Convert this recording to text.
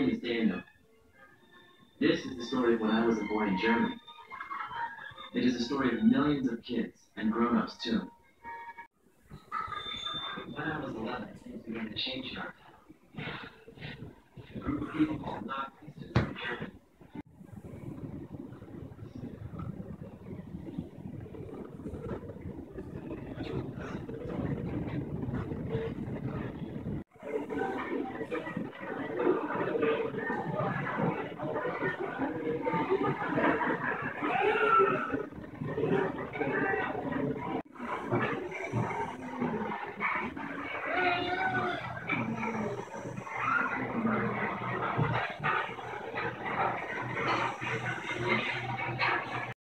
name is Daniel. This is the story of when I was a boy in Germany. It is a story of millions of kids and grown-ups too. When I was 11, things began to change in our town. A group of people called Nazis from Germany.